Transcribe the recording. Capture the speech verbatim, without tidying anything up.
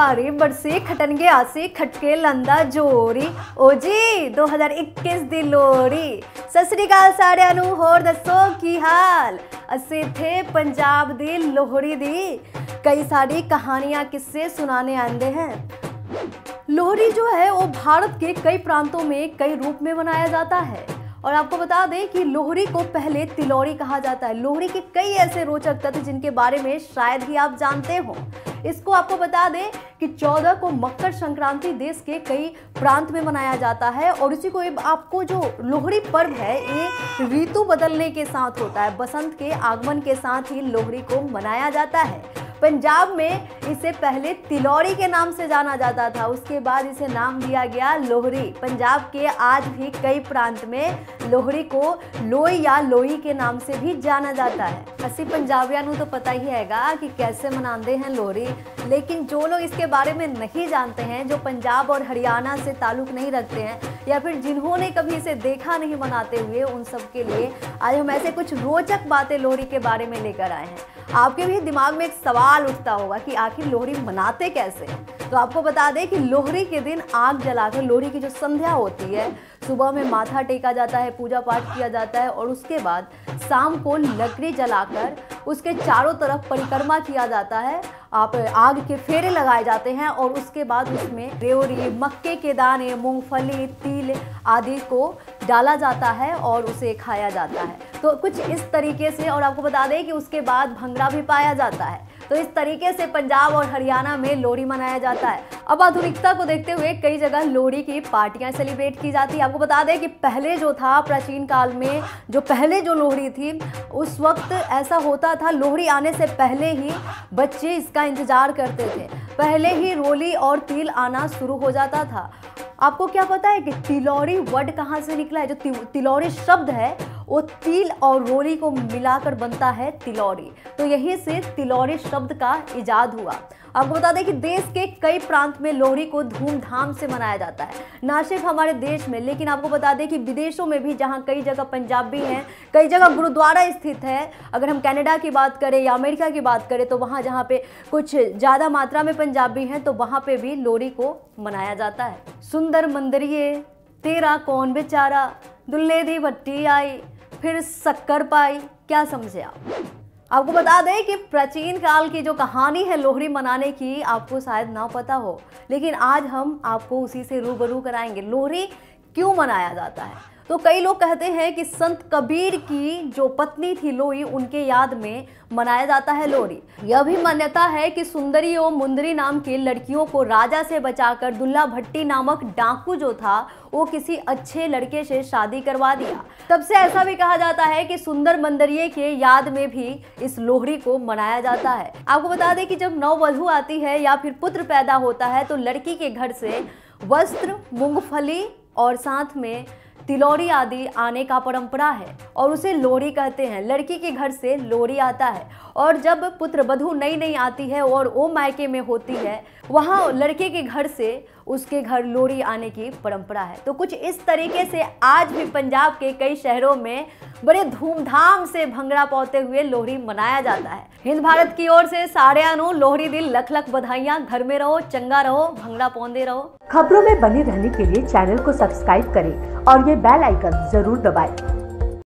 भारी बरसी खटन के आसी खटके लंदा जोरी ओ जी दो हज़ार इक्कीस दी लोहरी। सत श्री अकाल सारिआं नूं, होर दसो की हाल। असीं थे पंजाब दी लोहड़ी दी कई सारी कहानियां किस्से सुनाने आंदे हैं। लोहड़ी जो है वो भारत के कई प्रांतों में कई रूप में मनाया जाता है। और आपको बता दें कि लोहड़ी को पहले तिलौरी कहा जाता है। लोहड़ी के कई ऐसे रोचक तथ्य जिनके बारे में शायद ही आप जानते हो। इसको आपको बता दें कि चौदह को मकर संक्रांति देश के कई प्रांत में मनाया जाता है। और इसी को आपको जो लोहड़ी पर्व है ये ऋतु बदलने के साथ होता है। बसंत के आगमन के साथ ही लोहड़ी को मनाया जाता है। पंजाब में इसे पहले तिलौरी के नाम से जाना जाता था, उसके बाद इसे नाम दिया गया लोहरी। पंजाब के आज भी कई प्रांत में लोहड़ी को लोई या लोई के नाम से भी जाना जाता है। असी पंजाबियां नूं तो पता ही हैगा कि कैसे मनाते हैं लोहरी, लेकिन जो लोग इसके बारे में नहीं जानते हैं, जो पंजाब और हरियाणा से ताल्लुक़ नहीं रखते हैं या फिर जिन्होंने कभी इसे देखा नहीं मनाते हुए, उन सब के लिए आज हम ऐसे कुछ रोचक बातें लोहरी के बारे में लेकर आए हैं। आपके भी दिमाग में एक सवाल उठता होगा कि आखिर लोहड़ी मनाते कैसे। तो आपको बता दें कि लोहड़ी के दिन आग जलाकर लोहड़ी की जो संध्या होती है, सुबह में माथा टेका जाता है, पूजा पाठ किया जाता है और उसके बाद शाम को लकड़ी जलाकर उसके चारों तरफ परिक्रमा किया जाता है। आप आग के फेरे लगाए जाते हैं और उसके बाद उसमें रेवड़ी, मक्के के दाने, मूंगफली, तिल आदि को डाला जाता है और उसे खाया जाता है। तो कुछ इस तरीके से। और आपको बता दें कि उसके बाद भंगड़ा भी पाया जाता है। तो इस तरीके से पंजाब और हरियाणा में लोहड़ी मनाया जाता है। अब आधुनिकता को देखते हुए कई जगह लोहड़ी की पार्टियां सेलिब्रेट की जाती है। आपको बता दें कि पहले जो था प्राचीन काल में जो पहले जो लोहड़ी थी उस वक्त ऐसा होता था, लोहड़ी आने से पहले ही बच्चे इसका इंतजार करते थे। पहले ही रोली और तिल आना शुरू हो जाता था। आपको क्या पता है कि तिलौरी वर्ड कहाँ से निकला है? जो ति, तिलौरी शब्द है वो तिल और रोली को मिलाकर बनता है तिलौरी। तो यही से तिलौरी शब्द का इजाद हुआ। आपको बता दें कि देश के कई प्रांत में लोहड़ी को धूमधाम से मनाया जाता है, ना सिर्फ हमारे देश में, लेकिन आपको बता दें कि विदेशों में भी, जहाँ कई जगह पंजाबी हैं, कई जगह गुरुद्वारा स्थित है। अगर हम कनाडा की बात करें या अमेरिका की बात करें तो वहाँ जहाँ पे कुछ ज़्यादा मात्रा में पंजाबी हैं तो वहाँ पे भी लोहड़ी को मनाया जाता है। सुंदर मंदरिए तेरा कौन बेचारा, दुल्हे दी भट्टी आई फिर शक्कर पाई, क्या समझे आप? आपको बता दें कि प्राचीन काल की जो कहानी है लोहड़ी मनाने की आपको शायद ना पता हो, लेकिन आज हम आपको उसी से रूबरू कराएंगे। लोहड़ी क्यों मनाया जाता है? तो कई लोग कहते हैं कि संत कबीर की जो पत्नी थी लोई, उनके याद में मनाया जाता है लोहड़ी। यह भी मान्यता है कि सुंदरी और मुंदरी नाम के लड़कियों को राजा से बचाकर दुल्ला भट्टी नामक डाकू जो था वो किसी अच्छे लड़के से शादी करवा दिया। तब से ऐसा भी कहा जाता है कि सुंदर मंदरिये के याद में भी इस लोहड़ी को मनाया जाता है। आपको बता दें कि जब नववधू आती है या फिर पुत्र पैदा होता है तो लड़की के घर से वस्त्र, मूंगफली और साथ में तिलौरी आदि आने का परंपरा है और उसे लोहड़ी कहते हैं। लड़की के घर से लोहड़ी आता है। और जब पुत्र वधू नई नई आती है और वो मायके में होती है, वहाँ लड़के के घर से उसके घर लोहड़ी आने की परंपरा है। तो कुछ इस तरीके से आज भी पंजाब के कई शहरों में बड़े धूमधाम से भंगड़ा पाते हुए लोहड़ी मनाया जाता है। हिंद भारत की ओर से सारिआं नूं लोहड़ी दी लख लख बधाइयां। घर में रहो, चंगा रहो, भंगड़ा पांदे रहो। खबरों में बने रहने के लिए चैनल को सब्सक्राइब करें और ये बेल आइकन जरूर दबाएं।